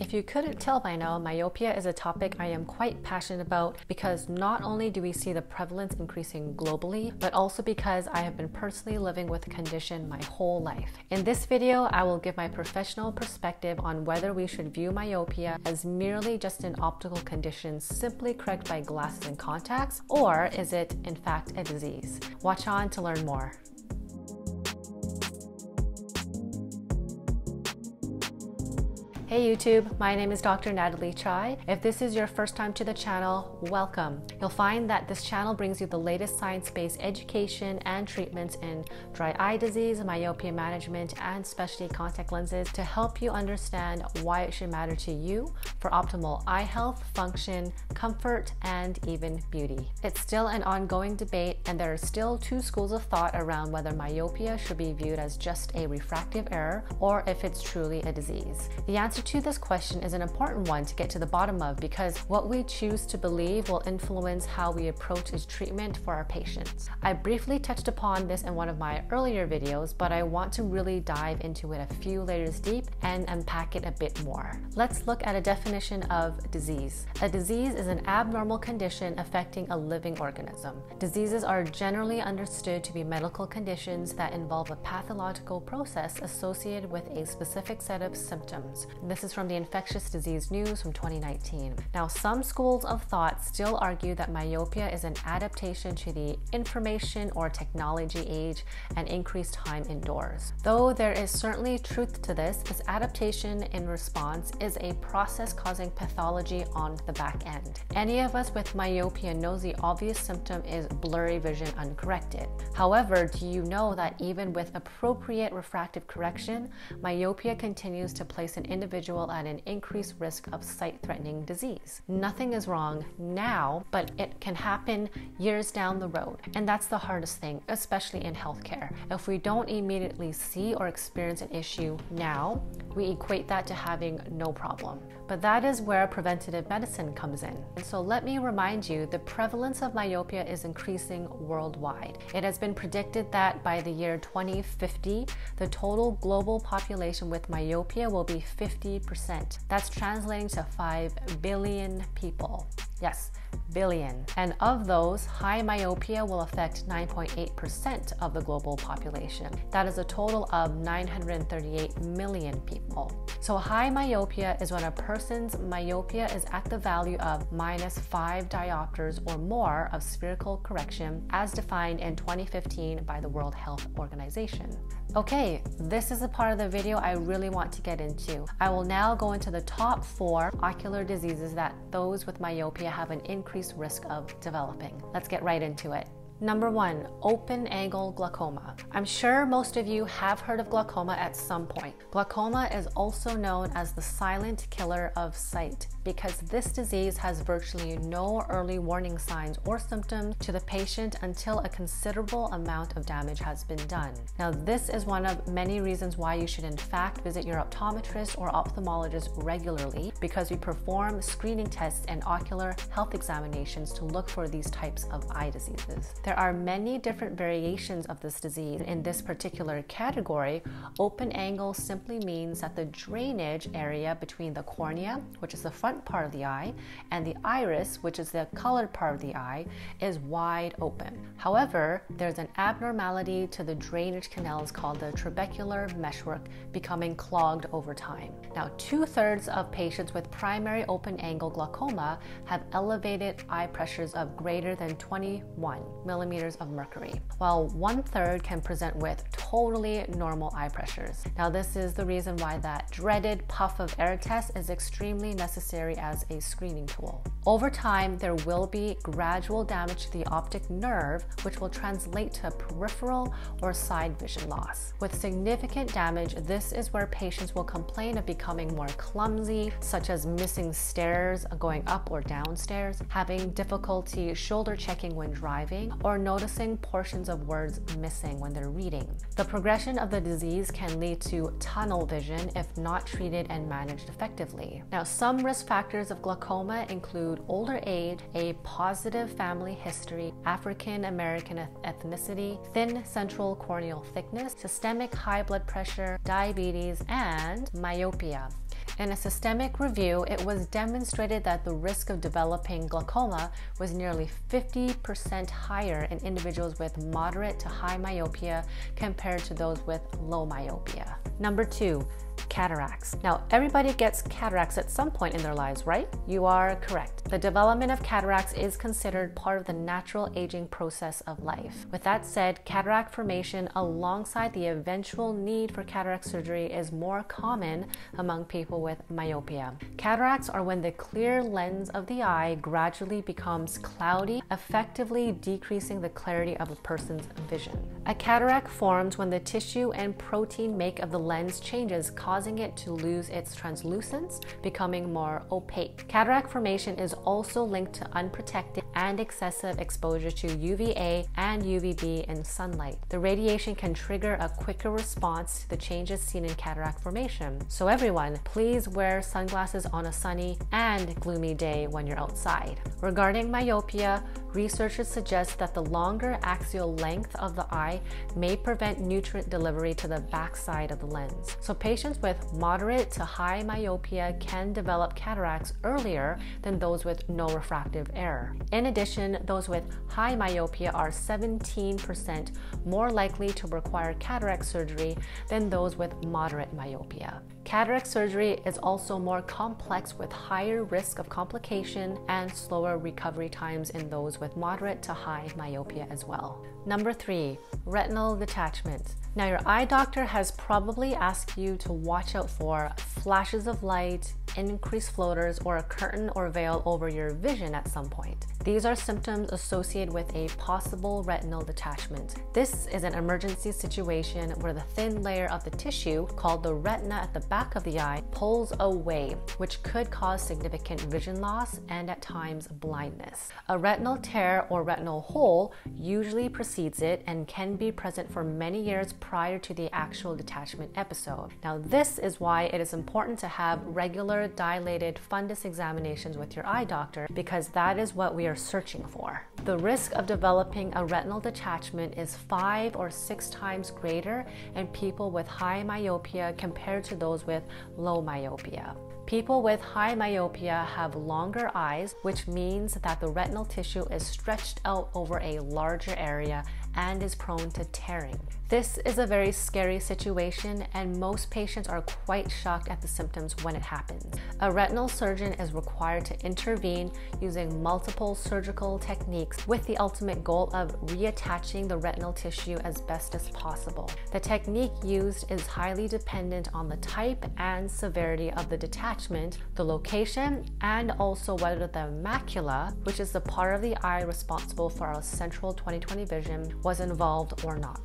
If you couldn't tell by now, myopia is a topic I am quite passionate about because not only do we see the prevalence increasing globally, but also because I have been personally living with the condition my whole life. In this video, I will give my professional perspective on whether we should view myopia as merely just an optical condition simply corrected by glasses and contacts, or is it in fact a disease? Watch on to learn more. Hey YouTube, my name is Dr. Natalie Chai. If this is your first time to the channel, welcome. You'll find that this channel brings you the latest science-based education and treatments in dry eye disease, myopia management, and specialty contact lenses to help you understand why it should matter to you for optimal eye health, function, comfort, and even beauty. It's still an ongoing debate, and there are still two schools of thought around whether myopia should be viewed as just a refractive error or if it's truly a disease. The answer to this question is an important one to get to the bottom of, because what we choose to believe will influence how we approach treatment for our patients. I briefly touched upon this in one of my earlier videos, but I want to really dive into it a few layers deep and unpack it a bit more. Let's look at a definition of disease. A disease is an abnormal condition affecting a living organism. Diseases are generally understood to be medical conditions that involve a pathological process associated with a specific set of symptoms. This is from the Infectious Disease News from 2019. Now, some schools of thought still argue that myopia is an adaptation to the information or technology age and increased time indoors. Though there is certainly truth to this, this adaptation in response is a process causing pathology on the back end. Any of us with myopia knows the obvious symptom is blurry vision uncorrected. However, do you know that even with appropriate refractive correction, myopia continues to place an individual at an increased risk of sight-threatening disease? Nothing is wrong now, but it can happen years down the road. And that's the hardest thing, especially in healthcare. If we don't immediately see or experience an issue now, we equate that to having no problem. But that is where preventative medicine comes in. And so let me remind you, the prevalence of myopia is increasing worldwide. It has been predicted that by the year 2050, the total global population with myopia will be 50%. That's translating to 5 billion people. Yes, billion. And of those, high myopia will affect 9.8% of the global population. That is a total of 938 million people. So high myopia is when a person's myopia is at the value of -5 diopters or more of spherical correction, as defined in 2015 by the World Health Organization. Okay, this is the part of the video I really want to get into. I will now go into the top 4 ocular diseases that those with myopia have an increased risk of developing. Let's get right into it. Number 1, open-angle glaucoma. I'm sure most of you have heard of glaucoma at some point. Glaucoma is also known as the silent killer of sight, because this disease has virtually no early warning signs or symptoms to the patient until a considerable amount of damage has been done. Now, this is one of many reasons why you should in fact visit your optometrist or ophthalmologist regularly, because we perform screening tests and ocular health examinations to look for these types of eye diseases. There are many different variations of this disease. In this particular category, open angle simply means that the drainage area between the cornea, which is the front part of the eye, and the iris, which is the colored part of the eye, is wide open. However, there's an abnormality to the drainage canals called the trabecular meshwork becoming clogged over time. Now, 2/3 of patients with primary open-angle glaucoma have elevated eye pressures of greater than 21 millimeters of mercury, while 1/3 can present with totally normal eye pressures. Now, this is the reason why that dreaded puff of air test is extremely necessary as a screening tool. Over time, there will be gradual damage to the optic nerve, which will translate to peripheral or side vision loss. With significant damage, this is where patients will complain of becoming more clumsy, such as missing stairs, going up or downstairs, having difficulty shoulder checking when driving, or noticing portions of words missing when they're reading. The progression of the disease can lead to tunnel vision if not treated and managed effectively. Now, some risk factors of glaucoma include older age, a positive family history, African American ethnicity, thin central corneal thickness, systemic high blood pressure, diabetes, and myopia. In a systemic review, it was demonstrated that the risk of developing glaucoma was nearly 50% higher in individuals with moderate to high myopia compared to those with low myopia. Number two, cataracts. Now, everybody gets cataracts at some point in their lives, right? You are correct. The development of cataracts is considered part of the natural aging process of life. With that said, cataract formation alongside the eventual need for cataract surgery is more common among people with myopia. Cataracts are when the clear lens of the eye gradually becomes cloudy, effectively decreasing the clarity of a person's vision. A cataract forms when the tissue and protein make of the lens changes, causing it to lose its translucence, becoming more opaque. Cataract formation is also linked to unprotected and excessive exposure to UVA and UVB in sunlight. The radiation can trigger a quicker response to the changes seen in cataract formation. So everyone, please wear sunglasses on a sunny and gloomy day when you're outside. Regarding myopia, researchers suggest that the longer axial length of the eye may prevent nutrient delivery to the backside of the lens. So patients with moderate to high myopia can develop cataracts earlier than those with no refractive error. In addition, those with high myopia are 17% more likely to require cataract surgery than those with moderate myopia. Cataract surgery is also more complex, with higher risk of complication and slower recovery times in those with moderate to high myopia as well. Number three, retinal detachment. Now, your eye doctor has probably asked you to watch out for flashes of light, increased floaters, or a curtain or veil over your vision at some point. These are symptoms associated with a possible retinal detachment. This is an emergency situation where the thin layer of the tissue, called the retina at the back of the eye, pulls away, which could cause significant vision loss and at times blindness. A retinal tear or retinal hole usually precedes it and can be present for many years prior to the actual detachment episode. Now, this is why it is important to have regular dilated fundus examinations with your eye doctor, because that is what we are searching for. The risk of developing a retinal detachment is 5 or 6 times greater in people with high myopia compared to those with low myopia. People with high myopia have longer eyes, which means that the retinal tissue is stretched out over a larger area and is prone to tearing. This is a very scary situation, and most patients are quite shocked at the symptoms when it happens. A retinal surgeon is required to intervene using multiple surgical techniques with the ultimate goal of reattaching the retinal tissue as best as possible. The technique used is highly dependent on the type and severity of the detachment, the location, and also whether the macula, which is the part of the eye responsible for our central 20/20 vision, was involved or not.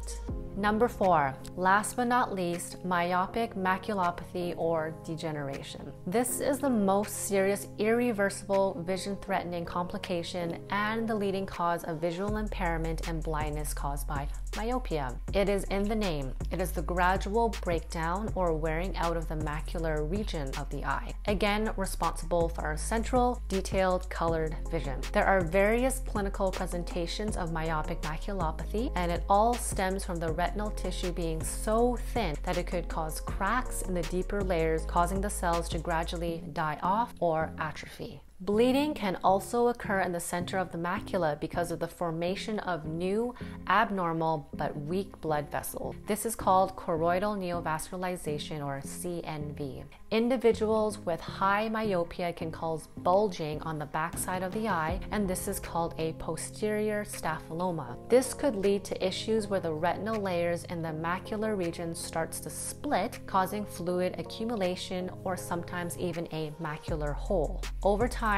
Number four, last but not least, myopic maculopathy or degeneration. This is the most serious, irreversible, vision-threatening complication and the leading cause of visual impairment and blindness caused by myopia. It is in the name. It is the gradual breakdown or wearing out of the macular region of the eye, again responsible for our central, detailed, colored vision. There are various clinical presentations of myopic maculopathy, and it all stems from the retinal tissue being so thin that it could cause cracks in the deeper layers, causing the cells to gradually die off or atrophy. Bleeding can also occur in the center of the macula because of the formation of new, abnormal, but weak blood vessels. This is called choroidal neovascularization, or CNV. Individuals with high myopia can cause bulging on the backside of the eye, and this is called a posterior staphyloma. This could lead to issues where the retinal layers in the macular region starts to split, causing fluid accumulation or sometimes even a macular hole. Over time,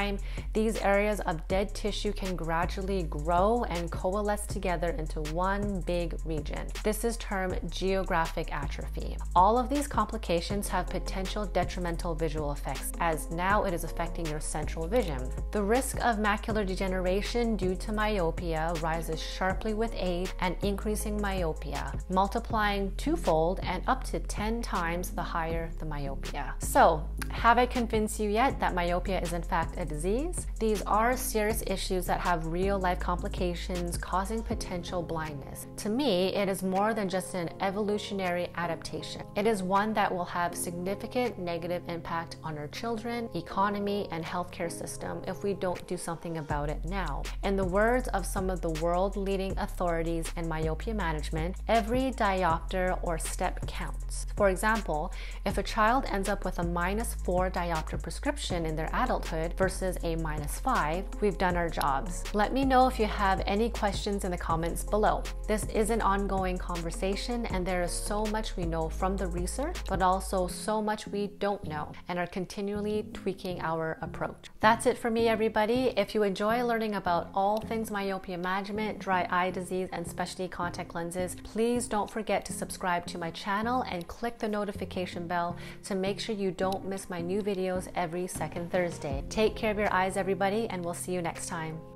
these areas of dead tissue can gradually grow and coalesce together into one big region. This is termed geographic atrophy. All of these complications have potential detrimental visual effects, as now it is affecting your central vision. The risk of macular degeneration due to myopia rises sharply with age and increasing myopia, multiplying twofold and up to 10 times the higher the myopia. So, have I convinced you yet that myopia is in fact a disease. These are serious issues that have real-life complications causing potential blindness. To me, it is more than just an evolutionary adaptation. It is one that will have significant negative impact on our children, economy, and healthcare system if we don't do something about it now. In the words of some of the world-leading authorities in myopia management, every diopter or step counts. For example, if a child ends up with a -4 diopter prescription in their adulthood versus a -5, we've done our jobs. Let me know if you have any questions in the comments below. This is an ongoing conversation, and there is so much we know from the research, but also so much we don't know and are continually tweaking our approach. That's it for me, everybody. If you enjoy learning about all things myopia management, dry eye disease, and specialty contact lenses, please don't forget to subscribe to my channel and click the notification bell to make sure you don't miss my new videos every second Thursday. Take care of your eyes, everybody, and we'll see you next time.